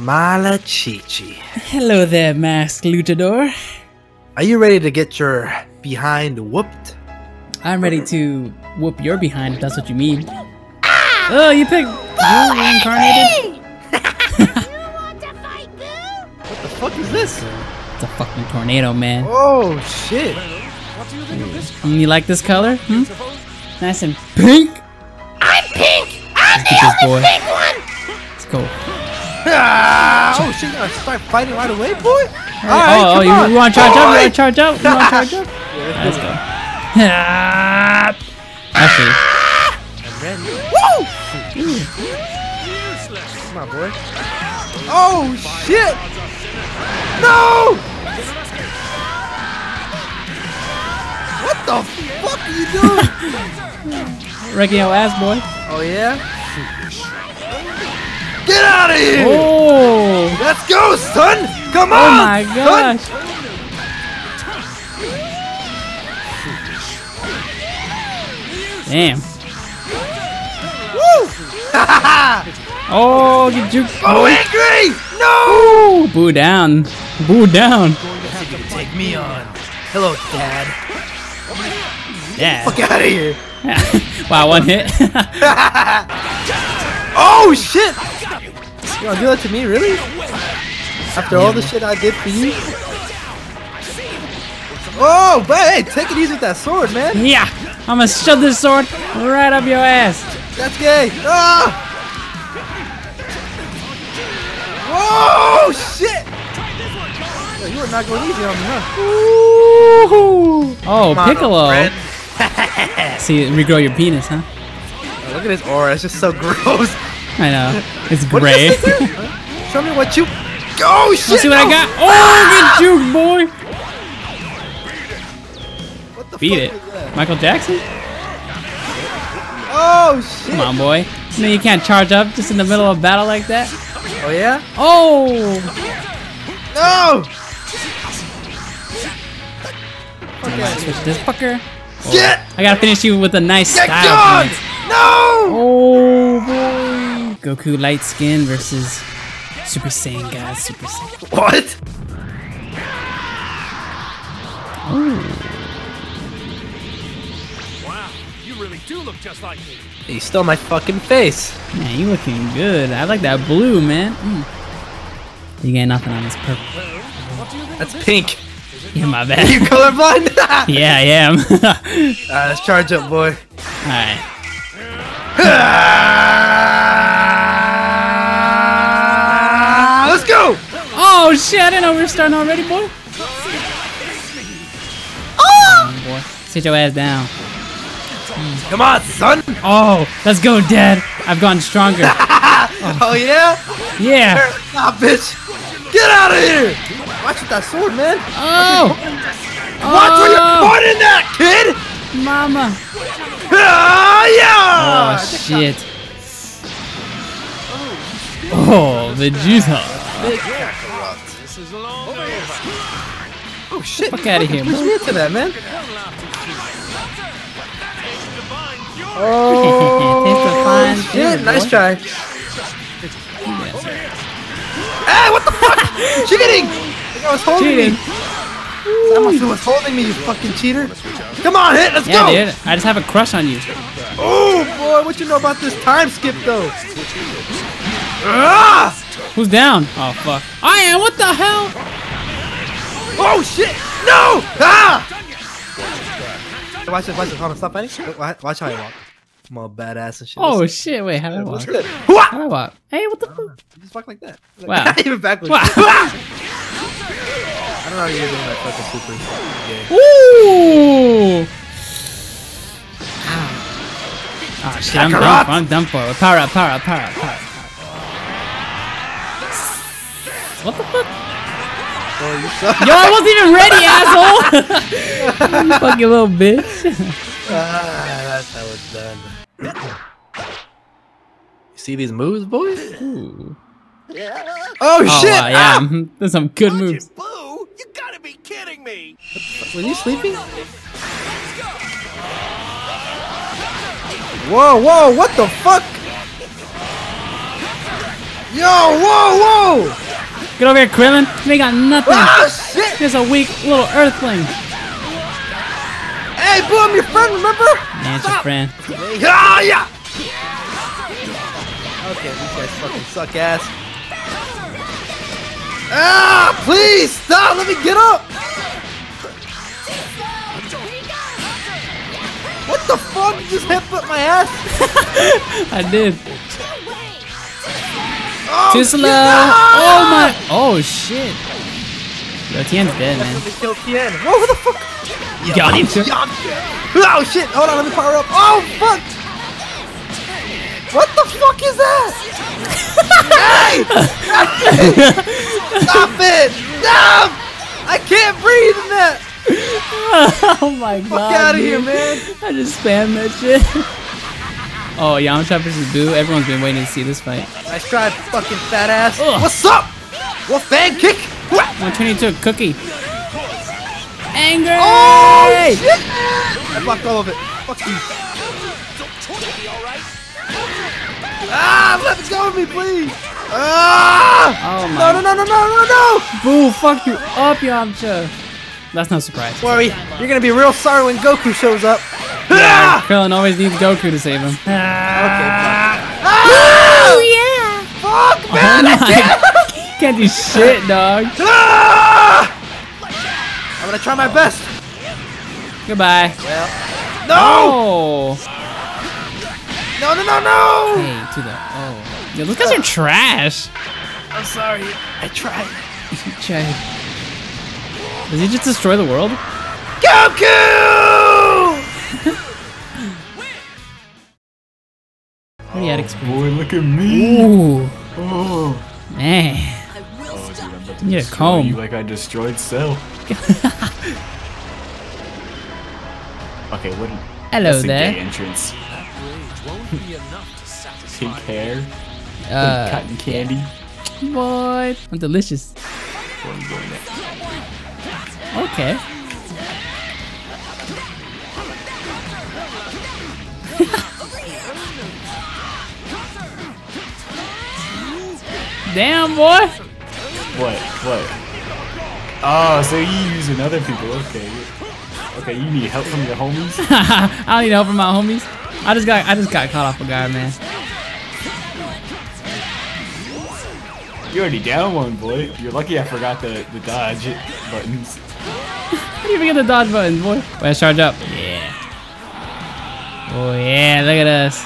Malachichi. Hello there, Masked Luchador. Are you ready to get your behind whooped? I'm ready to whoop your behind, if that's what you mean. Ah! Oh, you picked Boo reincarnated? You want to fight Boo? What the fuck is this? It's a fucking tornado, man. Oh, shit. What do you think of this color? You like this color? Hmm? Nice and pink. I'm pink! I'm the only pink one! Let's go. Oh shit, I start fighting right away, boy? Alright, come on. You wanna charge up? You wanna charge up? You wanna charge up? Yeah, let's go. Actually. Woo! Come on, boy. Oh shit! No! What the fuck are you doing? Wrecking your ass, boy. Oh yeah? Get out of here! Oh. Let's go, son! Come on! Oh my gosh! Son. Damn! Woo! Oh, you juke! Oh, angry! No! Ooh, Boo down! Boo down! You can take me on. Hello, Dad. Dad. Fuck out of here! Wow, one hit. Oh shit! You gonna do that to me, really? After all the shit I did for you? Oh, but hey, take it easy with that sword, man. Yeah, I'm gonna shove this sword right up your ass. That's gay. Oh! Oh shit! Yo, you are not going easy on me, huh? Ooh. Oh, Piccolo. See, regrow your penis, huh? Oh, look at his aura. It's just so gross. I know. It's gray. Show me what you... Oh, shit! Let's see what I got. Oh, good juke, boy! What the fuck was that? Michael Jackson? Oh, shit! Come on, boy. No, you can't charge up just in the middle of a battle like that. Oh, yeah? Oh! No! I'm gonna switch this fucker. Oh. Shit! I gotta finish you with a nice style. No! Oh, boy. Goku light skin versus Super Saiyan God Super Saiyan. What? Ooh. Wow, you really do look just like me. He stole my fucking face. Man, you looking good. I like that blue, man. Mm. You got nothing on this purple. That's pink. Yeah, my bad. Are you colorblind? Yeah, I am. Alright, let's charge up, boy. Alright. Let's go! Oh shit, I didn't know we were starting already, boy. Oh! Boy. Sit your ass down. Come on, son! Oh, let's go, Dad. I've gotten stronger. Oh. Oh, yeah? Yeah. Nah, bitch. Get out of here! Watch with that sword, man. Oh! Watch where you're pointing that, kid! Mama. Oh, yeah! Oh, shit. Oh, Vegeta. Oh shit! Fuck out of here, man! To that, man. Oh shit! Nice try. Hey, what the fuck? Cheating! Someone was holding me, you fucking cheater! Come on, hit! Let's go! Yeah, dude. I just have a crush on you. Oh boy, what you know about this time skip though? Who's down? Oh fuck! I am. What the hell? Oh shit! No! Ah! Watch it! Watch it! Hold on! Stop fighting! Watch how I walk. I'm all badass and shit. Oh shit! Wait, how do I walk? How do I walk? Hey, what the fuck? Just walk like that. Wow! Even backwards. Wow. I don't know how you're doing that fucking super shit. Ooh! Ah! Oh shit! I'm done. I'm done for. Power up! Power up! Power up! Power up! What the fuck? Oh, you suck. Yo, I wasn't even ready, asshole! You fucking little bitch. That's how it's done. You see these moves, boys? Ooh. Oh, shit! Yeah, there's some good moves. Boo? You gotta be kidding me! Were you sleeping? Whoa, whoa, what the fuck? Yo, whoa, whoa! Get over here, Krillin. You ain't got nothing. Oh, shit. Just a weak little earthling. Hey, Boo, I'm your friend, remember? Yeah, it's your friend. Ah, yeah. Okay, these guys fucking suck ass. Ah, please stop. Let me get up. What the fuck? You just headbutt my ass. I did. Oh, too slow. Oh my. Oh shit. Yo, Tien's dead, man. Yo, Tien. Whoa, who the fuck? You got him. Oh shit. Hold on, let me power up. Oh fuck. What the fuck is that? Hey! Stop it! Stop! I can't breathe in that. Oh my god. Fuck out of here, man. I just spammed that shit. Oh, Yamcha versus Buu. Everyone's been waiting to see this fight. Nice try, fucking fat ass. Ugh. What's up? What fan kick? 122 cookie. Anger! Oh shit! I blocked all of it. Fuck you. Ah, let go of me, please. Ah! Oh my. No, no, no, no, no, no! Buu, fuck you up, Yamcha. That's no surprise. Worry, you're gonna be real sorry when Goku shows up. Yeah, Krillin always needs Goku to save him. Okay. Oh yeah! Fuck man! Oh, I can't do shit, dog. I'm gonna try my best. Goodbye. Well, no! Oh. No! No! No! No! Hey, to the oh. Yo, those guys are trash. I'm sorry. I tried. You tried. Does he just destroy the world? Goku! Oh, boy, look at me! Ooh. Oh, man! Oh, dude, I'm about to get a comb. You like I destroyed Cell. Okay, what? Hello that's there. A gay entrance. Pink hair. Cotton candy. What? I'm delicious. Where are you going next? Okay. Damn, boy. What? What? Oh, so you using other people? Okay. Okay, you need help from your homies. I don't need help from my homies. I just got caught off a guard, man. You already down one, boy. You're lucky I forgot the dodge buttons. How do you even get the dodge buttons, boy? Wait, let's charge up. Yeah. Oh, yeah, look at us.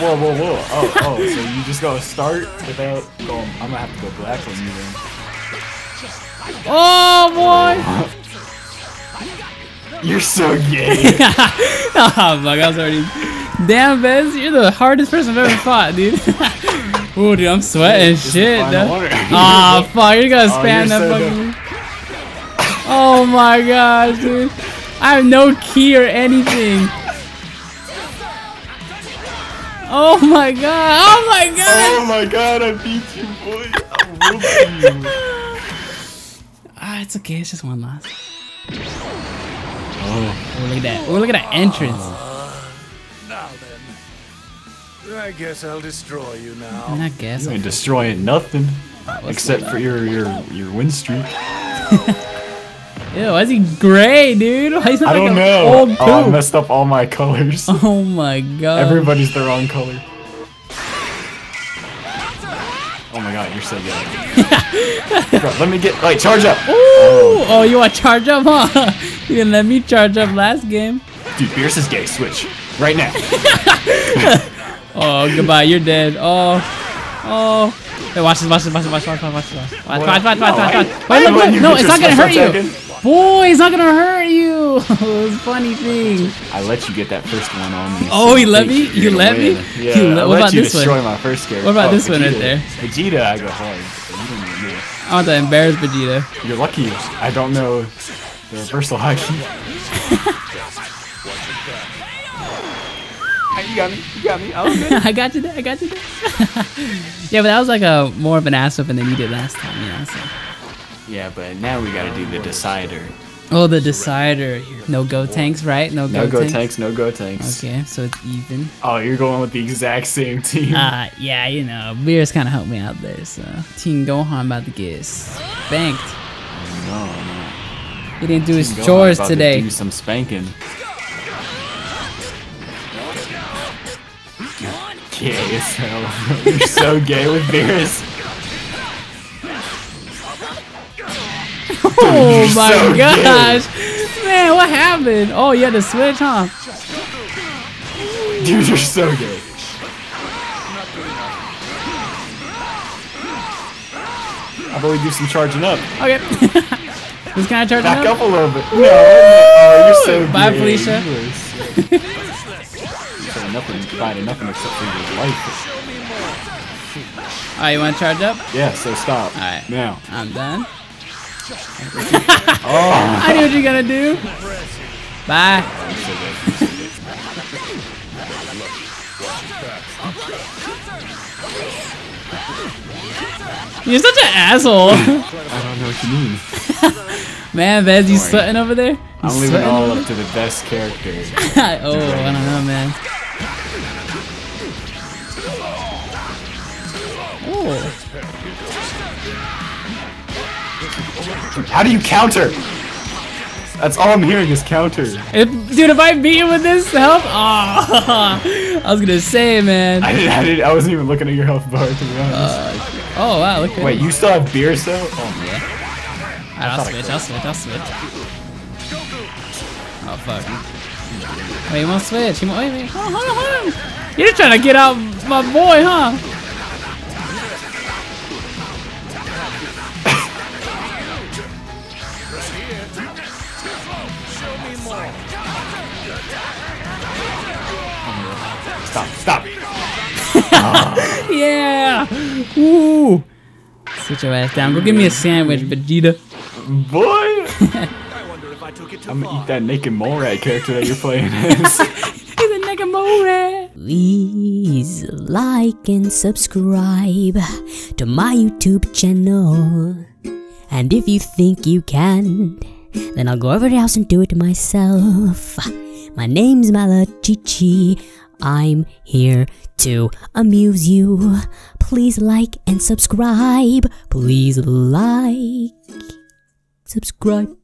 Whoa, whoa, whoa. Oh, oh, so you just gotta start without going. I'm gonna have to go black on you then. Oh, boy. You're so gay. Oh, my God, I was already. Damn, Bez, you're the hardest person I've ever fought, dude. Ooh, dude, I'm sweating shit. Aw, oh, fuck, you're gonna spam that fucking. Oh my gosh, dude. I have no key or anything. Oh my god. Oh my god. Oh my god, I beat you, boy. I whooped you. Ah, it's okay. It's just one loss. Oh. Oh, look at that. Oh, look at that entrance. I guess I'll destroy you now. I guess. You ain't destroying nothing except for your win streak. Ew, why is he gray, dude? Why is he I don't know. Old poop? Oh, I messed up all my colors. Oh my god. Everybody's the wrong color. Oh my god, you're so good. Bro, let me get. Wait, charge up. Ooh, oh, you want to charge up, huh? You didn't let me charge up last game. Dude, Beerus is gay. Switch right now. Oh, goodbye, you're dead. Oh, oh. Hey, watch this, watch this, watch this, watch this, watch this, watch this. Watch, watch, watch, watch, watch, watch. Wait, look, look. No, it's not gonna hurt you. Boy, it's not gonna hurt you. It's a funny thing. I let you get that first one on me. Oh, he let me? You let me? Yeah, I let you destroy my first character. What about this one right there? Vegeta, I go hard. I want to embarrass Vegeta. You're lucky. I don't know the reversal hockey. You got me. You got me. Oh, I got you there. I got you there. Yeah, but that was like a more of an ass-up than you did last time. Yeah, so. Yeah, but now we gotta do the decider. Oh, the decider. No Gotenks, right? No Gotenks. No Gotenks, no Gotenks. Okay, so it's even. Oh, you're going with the exact same team. Yeah, you know, Beerus kind of helped me out there, so. Team Gohan about to get spanked. No. He didn't do his chores today. To do some spanking. Gay as hell. You're so gay with Beerus. Oh You're my so gosh, gay. Man, what happened? Oh, you had to switch, huh? Dude, you're so gay. I believe you some charging up. Okay. Who's kind of charging Back up? Back up a little bit. No, oh, you're so gay. Bye, Felicia. Nothing, fighting nothing except for your life. All right, you want to charge up? Yeah. So stop. All right. Now. I'm done. Oh. I knew what you're gonna do. Bye. You're such an asshole. I don't know what you mean. Man, Vez, you sweating over there? I'm leaving it all up to the best character. Oh, I don't know, man. Oh. How do you counter? That's all I'm hearing is counter. Dude, if I beat you with this health, oh, I was gonna say, man. I wasn't even looking at your health bar, to be honest. Oh wow, look at Wait, you still have Beerus though? Oh man. Alright, I'll switch. Oh fuck. Wait, he won't switch. He won't. Wait. Hold on. You're just trying to get out my boy, huh? Stop. Yeah. Woo. Sit your ass down. Go give me a sandwich, Vegeta. Boy. I'm gonna eat that naked mole rat character that you're playing as. He's a naked mole rat. Please like and subscribe to my YouTube channel. And if you think you can, then I'll go over to the house and do it to myself. My name's Malachichi. I'm here to amuse you. Please like and subscribe. Please like, subscribe.